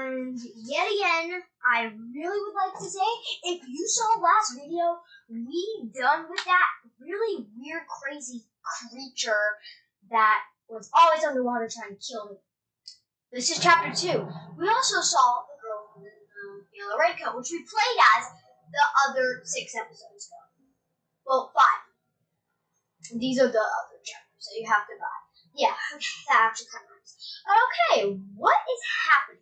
And yet again, I really would like to say, if you saw last video, we done with that really weird, crazy creature that was always underwater trying to kill me. This is chapter 2. We also saw the girl in the yellow raincoat, which we played as the other 6 episodes ago. Well, 5. These are the other chapters, so you have to buy. Yeah, that actually kind of nice. Okay, what is happening?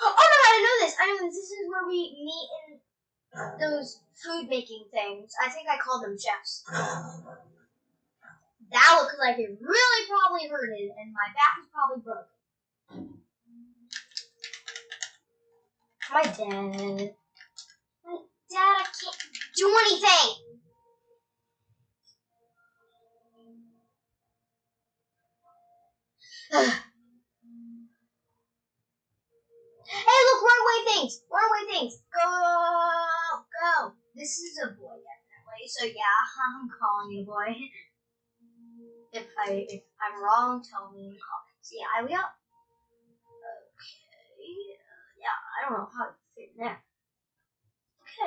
Oh no, I know this. This is where we meet in those food making things. I think I called them chefs. That looked like it really probably hurted, and my back is probably broken. My dad, I can't do anything. Hey, look, run away things. Go. This is a boy, definitely. So yeah, I'm calling you a boy. If I'm wrong, tell me in the comments. Yeah, I will. Okay. Yeah, I don't know how to fit in there.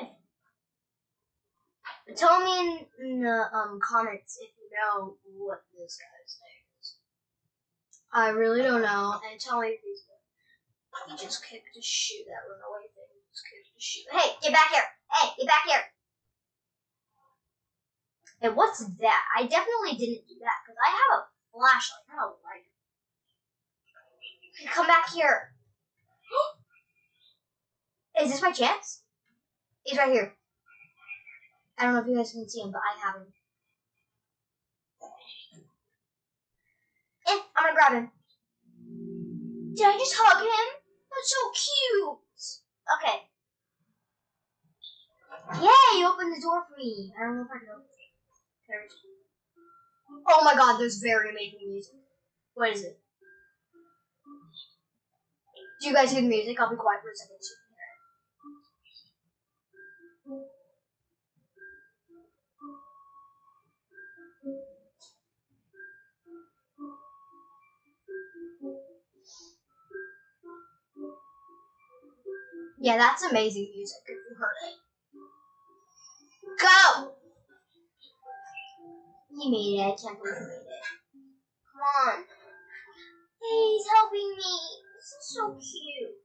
Okay. But tell me in the comments if you know what this guy's name is. I really don't know, and tell me if he's. He just kicked a shoe. That runaway thing just kicked a shoe. Hey, get back here! And what's that? I definitely didn't do that because I have a flashlight. I don't like it. Come back here. Is this my chance? He's right here. I don't know if you guys can see him, but I have him. I'm gonna grab him. Did I just hug him? That's so cute. Okay. Yay, you opened the door for me. I don't know if I can open it. Oh my god, there's very amazing music. What is it? Do you guys hear the music? I'll be quiet for a second so you can hear it. Yeah, that's amazing music if you heard it. Go! He made it. I can't believe he made it. Come on. Hey, he's helping me. This is so cute.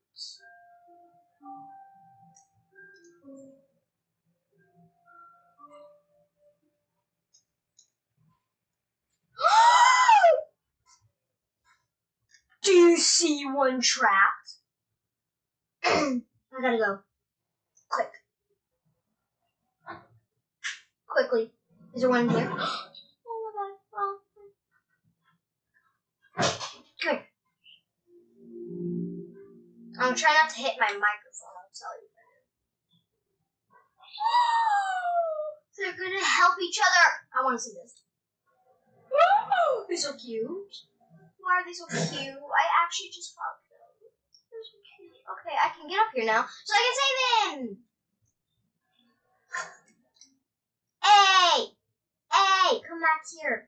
Do you see one trapped? I gotta go. Quick. Quickly. Is there one in here? Oh my god. Oh. Quick. I'm trying not to hit my microphone, I'll tell you. They're gonna help each other. I wanna see this. They're so cute. Why are they so cute? I actually just hugged. Okay, I can get up here now, so I can save him! Hey! Hey! Come back here.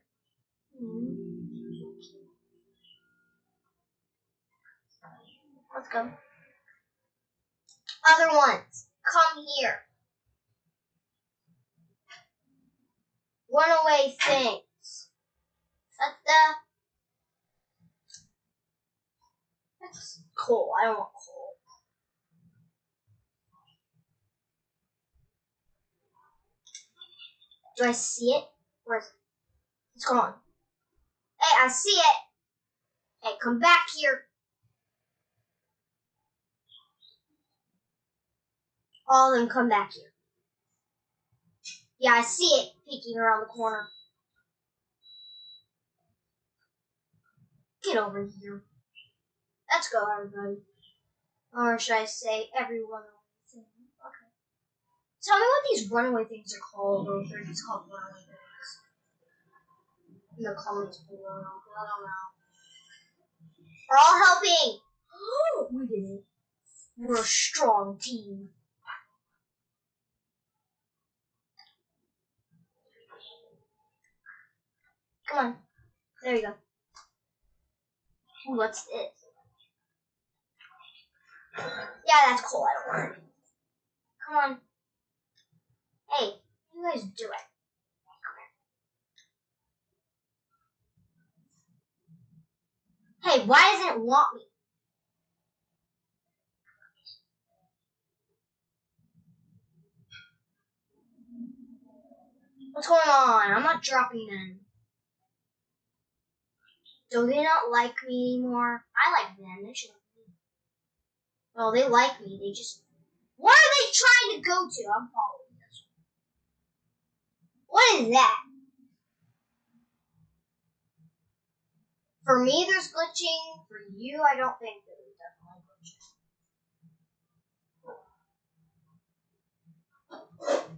Let's go. Other ones, come here. Runaway things. That's coal. I don't want coal. Do I see it? Where is it? It's gone. Hey, I see it. Hey, come back here. All of them come back here. Yeah, I see it peeking around the corner. Get over here. Let's go, everybody. Or should I say everyone? Tell me what these runaway things are called, or if they're just called runaway things. In the comments below, I don't know. We're all helping! We did it. We're a strong team. Come on. There you go. What's this? Yeah, that's cool. I don't want it. Come on. Hey, you guys do it. Come here. Hey, why doesn't it want me? What's going on? I'm not dropping in. Do they not like me anymore? I like them. They should like me. Well, they like me. They just... What are they trying to go to? I'm following this one. What is that? For me, there's glitching. For you, I don't think there's definitely glitching.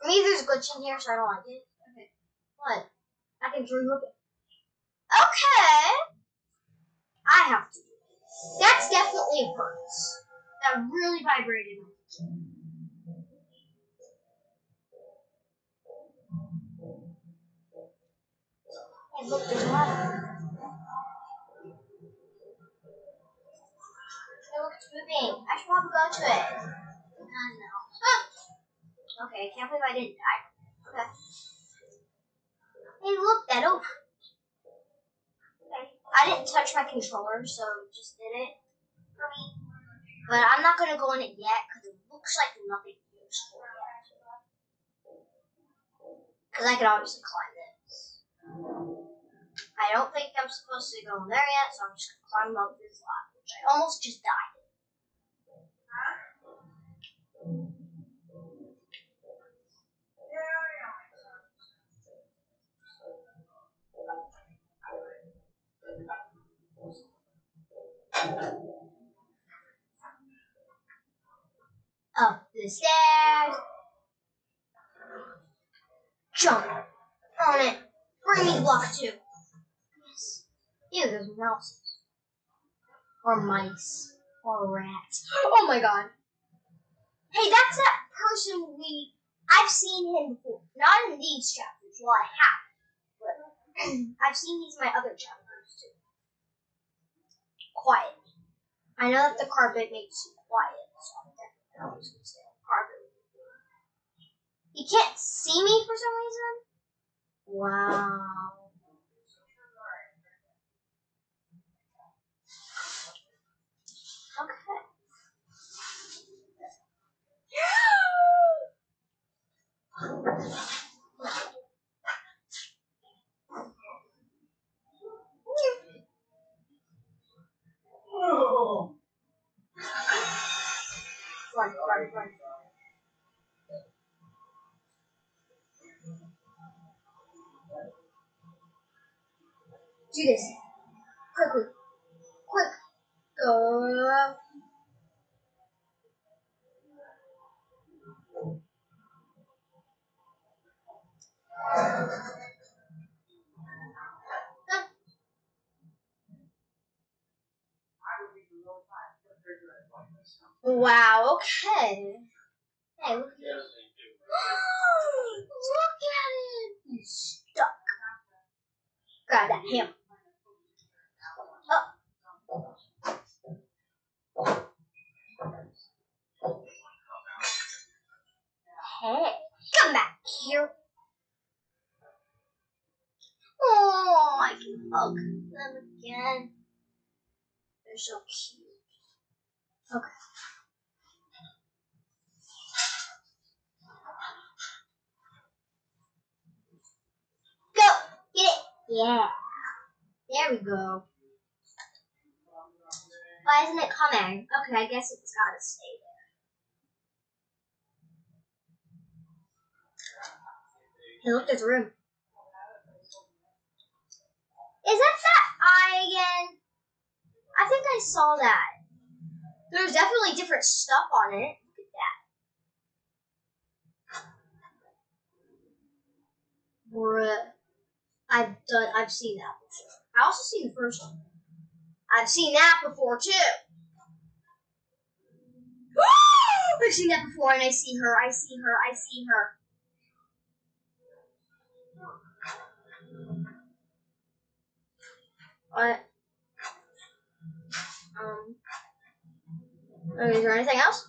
For me, there's glitching here, so I don't like it. Okay. What? I can remove it. Okay! I have to do it. That's definitely hurts. That really vibrated my kitchen. Hey, look, there's a lot of it. Hey, look, it's moving. I should probably go to it. I don't know. Ah! Okay, I can't believe I didn't die. Okay. Hey, look, that opened. Okay. I didn't touch my controller, so just did it for me. But I'm not going to go in it yet, because it looks like nothing useful yet. Because I could obviously climb this. I don't think I'm supposed to go in there yet, so I'm just going to climb up this ladder, which I almost just died. Up the stairs. Jump on it. Bring me block two. Yes. Ew, there's mouse. Or mice. Or rats. Oh my god. Hey, that's that person I've seen him before. Not in these chapters. Well, I have. But I've seen these in my other chapters. Quiet. I know that the carpet makes you quiet, so I'm definitely always going to stay on carpet. You can't see me for some reason? Wow. Okay. Right. Do this quickly, quick, go. Wow, okay. Hey, look at it. Look at it! He's stuck. Grab that hammer. Oh. Hey, come back here. Oh, I can hug them again. They're so cute. Okay. Go! Get it! Yeah. There we go. Why isn't it coming? Okay, I guess it's gotta stay there. Hey, look, there's a room. Is that eye again? I think I saw that. There's definitely different stuff on it. Look at that. Bruh. I've seen that before. I also seen the first one. I've seen that before too. I've seen that before and I see her. What? Okay, is there anything else?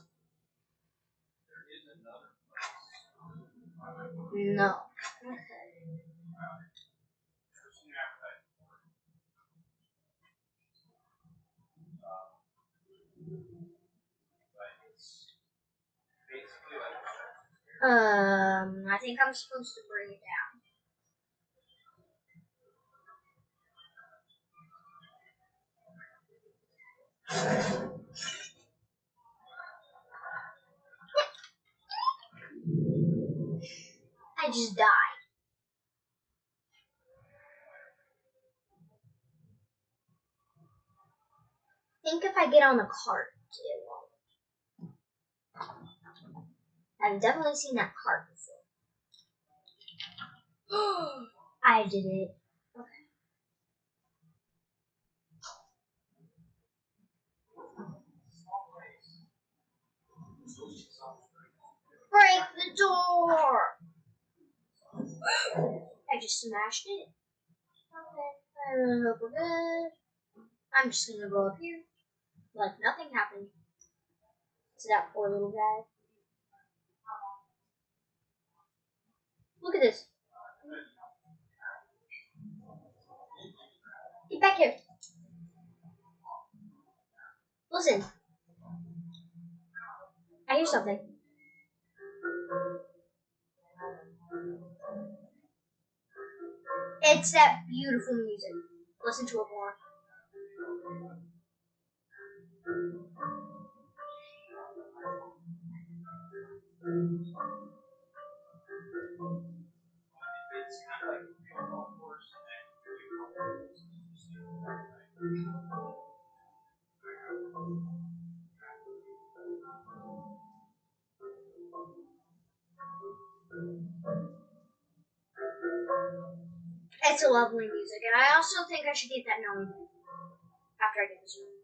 No. I think I'm supposed to bring it down. I just died. I think if I get on the cart, it won't. I've definitely seen that cart before. I did it. Break the door! I just smashed it. Okay, I really hope we're good. I'm just gonna go up here, like nothing happened to that poor little guy. Look at this. Get back here. Listen. I hear something. It's that beautiful music. Listen to it more. It's a lovely music, and I also think I should get that known after I get this one.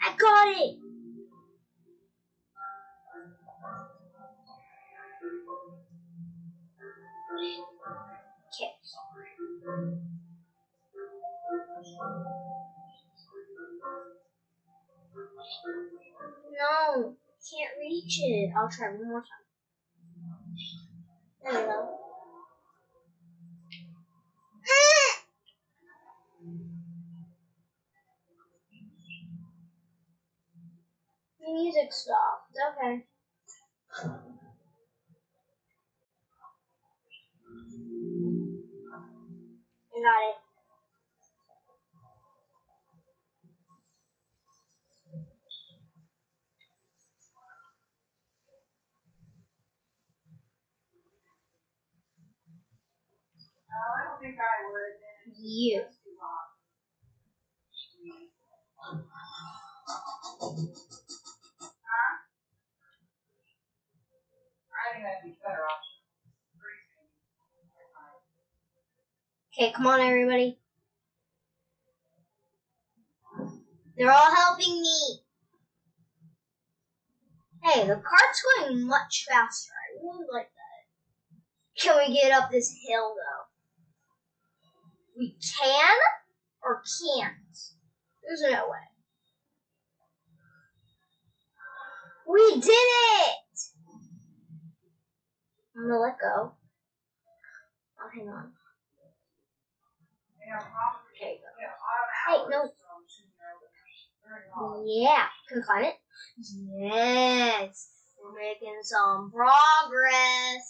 I got it! Okay. No, can't reach it. I'll try one more time. There we go. The music stopped. Okay. I got it. I don't think I would. You. Huh? I think that'd be better off. Okay, come on, everybody. They're all helping me. Hey, the cart's going much faster. I really like that. Can we get up this hill, though? We can or can't? There's no way. We did it! I'm gonna let go. Oh, hang on. Okay, go. Hey, no. Yeah. Can I climb it? Yes. We're making some progress.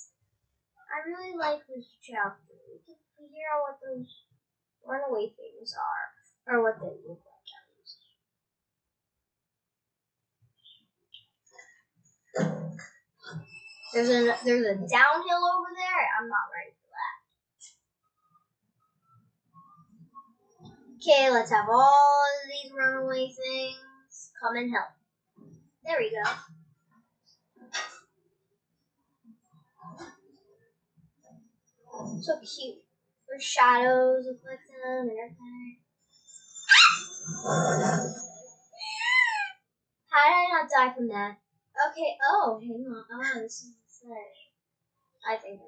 I really like this chapter. We can figure out what those runaway things are, or what they look like at least. There's a downhill over there. I'm not ready for that. Okay, let's have all of these runaway things come and help. There we go. So cute. There's shadows with like them and everything. How did I not die from that? Okay, oh, hang on. Oh, this is I think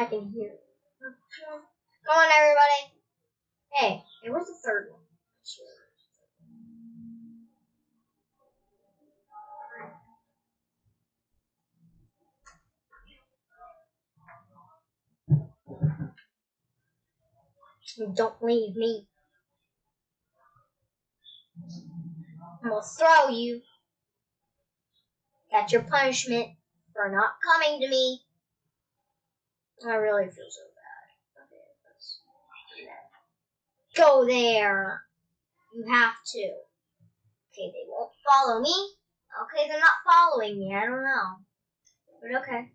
I can hear it. Come on, everybody. Hey, it was the third one. Don't leave me. I'm gonna throw you. That's your punishment for not coming to me. I really feel so bad. Okay, let's do that. Go there. You have to. Okay, they won't follow me. Okay, they're not following me. I don't know. But okay.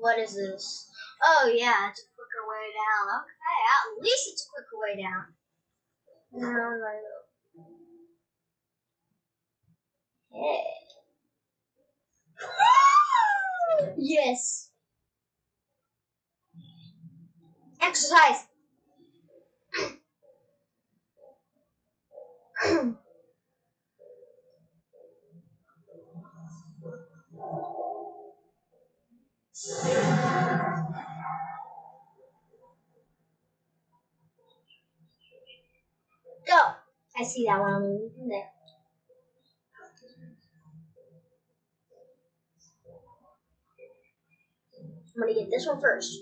What is this? Oh, yeah, it's a quicker way down. Okay, at least it's a quicker way down. Hey. Yes. Exercise. Go! I see that one in there. I'm gonna get this one first.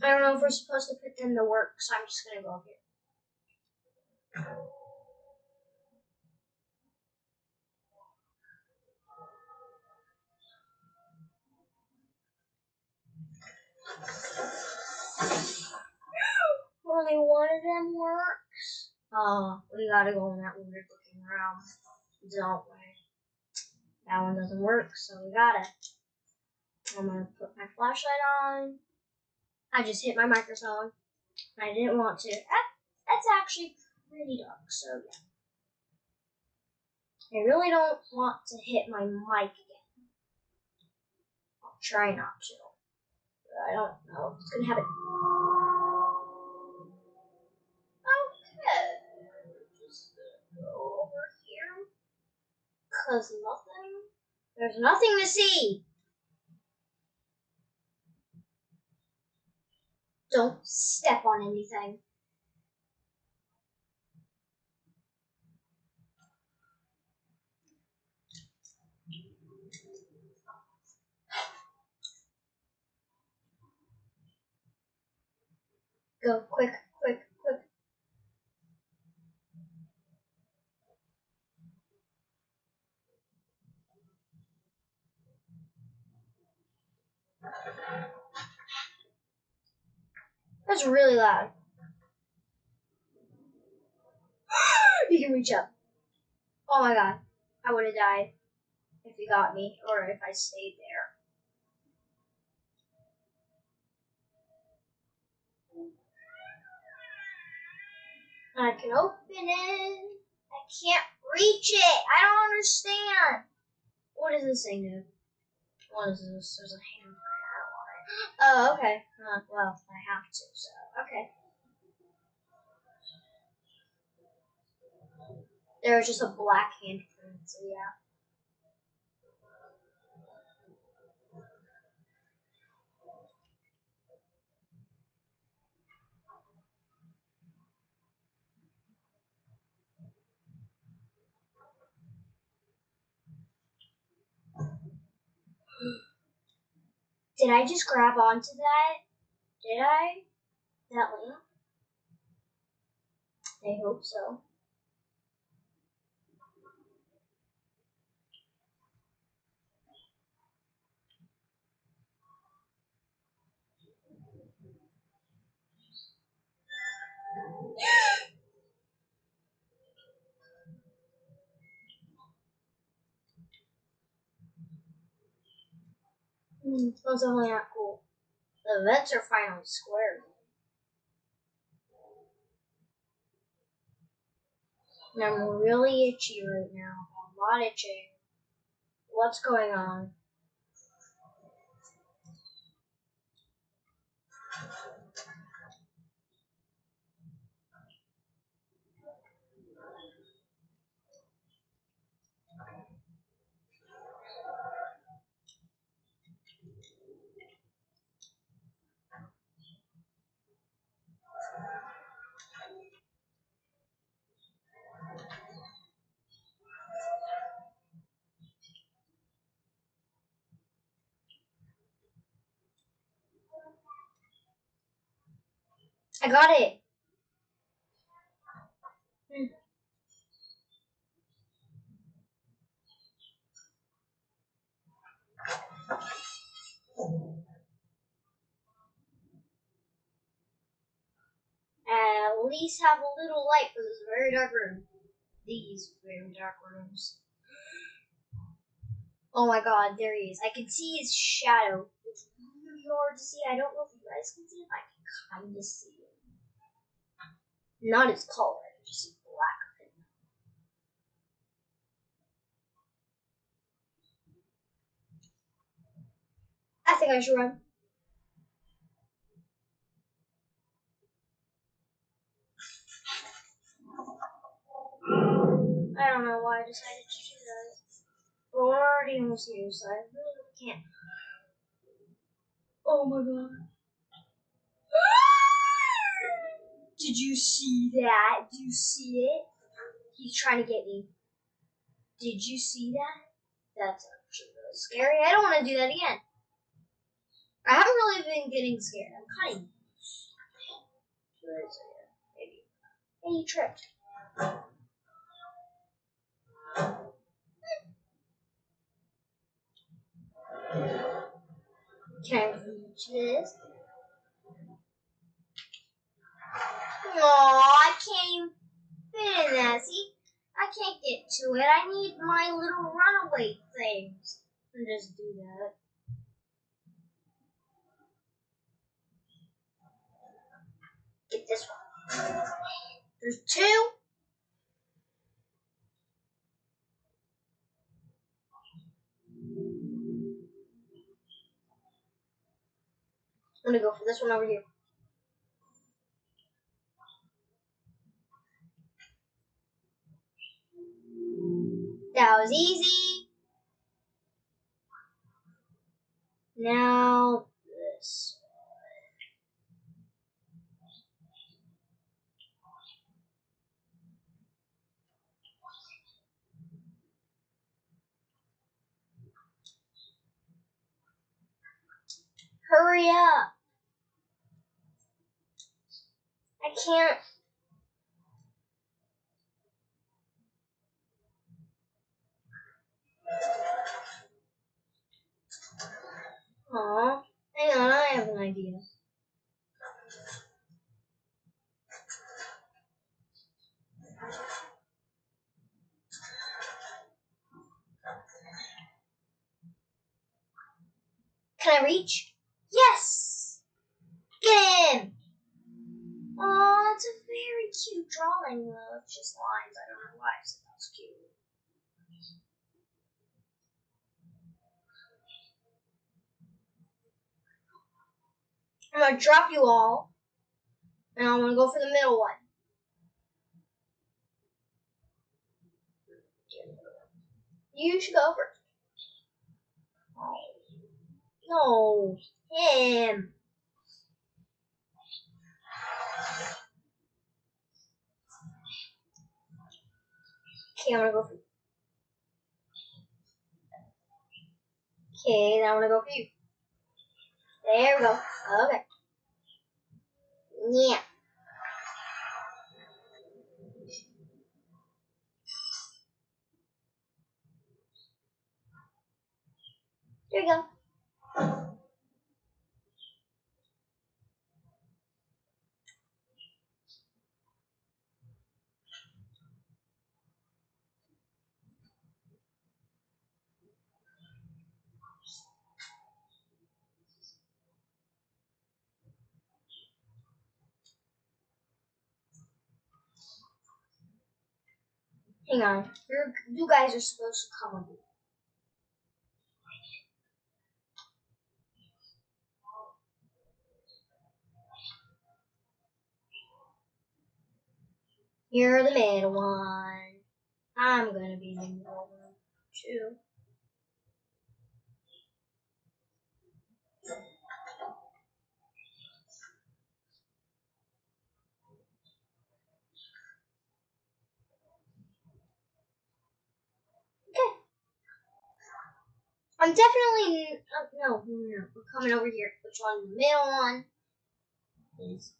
I don't know if we're supposed to put in the work, so I'm just gonna go here. Only one of them works. Oh, we gotta go in that weird looking room, don't we? That one doesn't work, so we gotta. I'm gonna put my flashlight on. I just hit my microphone. I didn't want to. That's actually pretty dark, so yeah. I really don't want to hit my mic again. I'll try not to. But I don't know if it's gonna happen. Okay. Just go over here. Cause nothing. There's nothing to see. Don't step on anything. Go quick, quick, quick. That's really loud. You can reach up. Oh my god. I would have died if you got me or if I stayed there. I can open it. I can't reach it. I don't understand. What is this thing do? What is this? There's a hand. Oh, okay. Well, I have to, so, okay. There was just a black handprint, so yeah. Did I just grab onto that? Did I? That lamp? I hope so. That was definitely not cool. The vents are finally squared. And I'm really itchy right now. I'm a lot itchy. What's going on? I got it. At least have a little light for this very dark room. These very dark rooms. Oh my god, there he is. I can see his shadow. It's really hard to see. I don't know if you guys can see it. I can kind of see it. Not his color, just black. I think I should run. I don't know why I decided to do that. But we're already almost here, so I really can't. Oh my god. Did you see that? Do you see it? He's trying to get me. Did you see that? That's actually really scary. I don't want to do that again. I haven't really been getting scared. I'm kind of used to it. Maybe. Hey, you tripped. Can I reach this? Aww, I can't even fit in that, see? I can't get to it. I need my little runaway things. And just do that. Get this one. There's two. I'm gonna go for this one over here. That was easy. Now this. Hurry up. I can't. Aw, hang on, I have an idea. Can I reach? Yes! Get in! Aw, it's a very cute drawing, though. It's just lines. I don't know why I said that's cute. I'm gonna drop you all, and I'm gonna go for the middle one. You should go first. No, him. Okay, I'm gonna go for you. Okay, now I'm gonna go for you. There we go. Okay. Yeah. Here we go. Hang on. You guys are supposed to come with me. You're the middle one. I'm gonna be the middle one too. Okay. I'm definitely no. We're coming over here. Which one? The middle one. Please.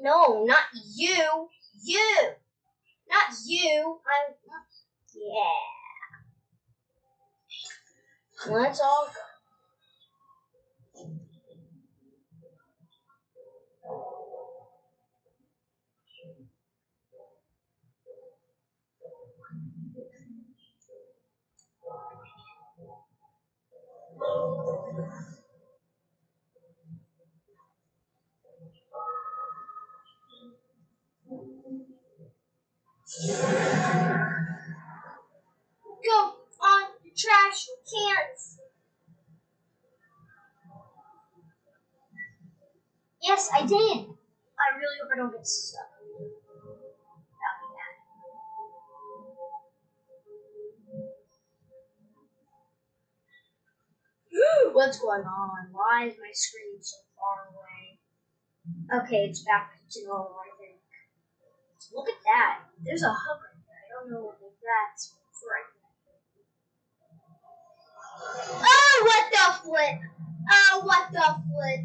No, not you. You. Not you. I'm. Yeah. Let's all go. Go on the trash cans. Yes, I did. I really hope I don't get stuck. That'd be bad. What's going on? Why is my screen so far away? Okay, it's back to normal. Look at that. There's a hub right there. I don't know what that's for. Oh, what the flip? Oh, what the flip?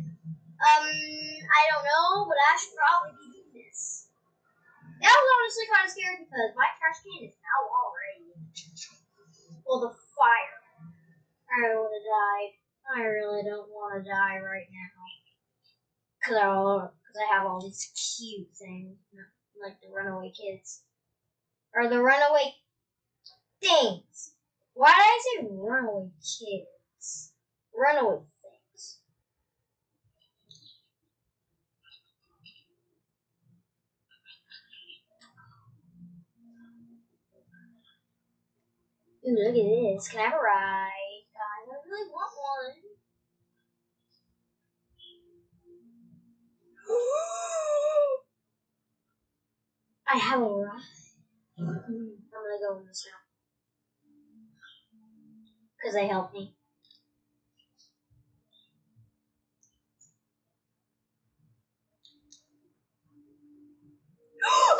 I don't know, but I should probably be doing this. That was honestly kind of scary because my trash can is now already. Well, the fire. I would have died. I really don't want to die right now. Because I have all these cute things. Like the runaway kids. Or the runaway things. Why did I say runaway kids? Runaway things. Ooh, look at this. Can I have a ride? Guys, I really want one. I have a ride. I'm gonna go in this now. Because they helped me.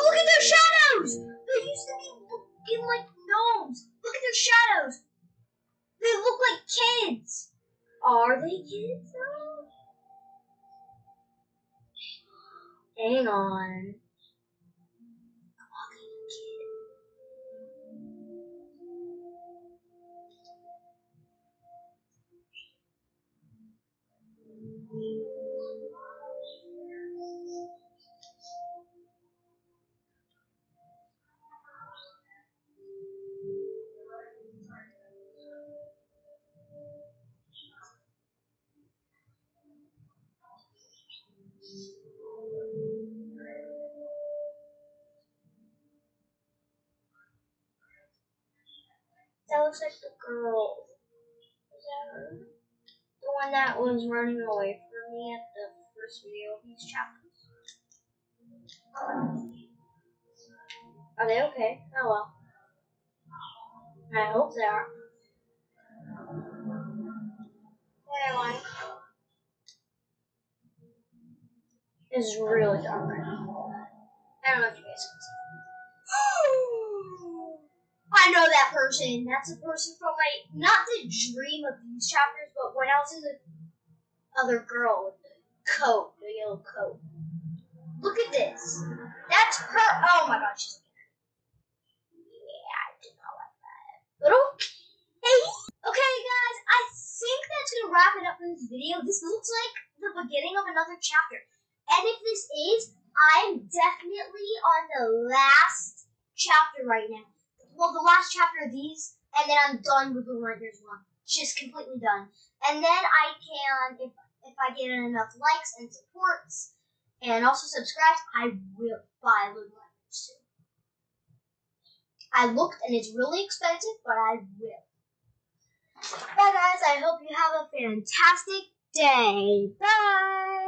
Look at their shadows! They used to be looking like gnomes. Look at their shadows. They look like kids. Are they kids though? Hang on. That looks like the girl. Is that her? The one that was running away from me at the first video of these chapters. Are they okay? Oh well. I hope they are. Anyway. It's really dark right now. I don't know if you guys can see. I know that person. That's a person from my, not the dream of these chapters, but when I was in the other girl with the coat, the yellow coat. Look at this. That's her. Oh my god, she's looking at me. Yeah, I did not like that. But okay. Okay, guys, I think that's going to wrap it up for this video. This looks like the beginning of another chapter. And if this is, I'm definitely on the last chapter right now. Well, the last chapter of these, and then I'm done with the Nightmares one. Just completely done. And then I can, if I get enough likes and supports, And also subscribe. I will buy Little Nightmares soon. I looked and it's really expensive, but I will. Bye guys, I hope you have a fantastic day. Bye!